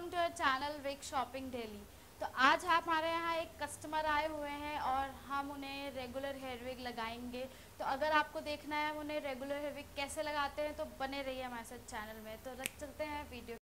Welcome to our channel wig shop in Delhi. तो आज आप हमारे यहाँ एक कस्टमर आए हुए हैं और हम उन्हें रेगुलर हेयर विग लगाएंगे। तो अगर आपको देखना है उन्हें रेगुलर हेयर विग कैसे लगाते हैं तो बने रहिए हमारे साथ चैनल में। तो रख सकते हैं वीडियो।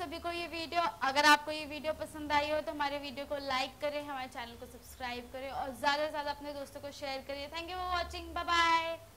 सभी को ये वीडियो, अगर आपको ये वीडियो पसंद आई हो तो हमारे वीडियो को लाइक करें, हमारे चैनल को सब्सक्राइब करें और ज़्यादा से ज़्यादा अपने दोस्तों को शेयर करें। Thank you for watching. Bye bye.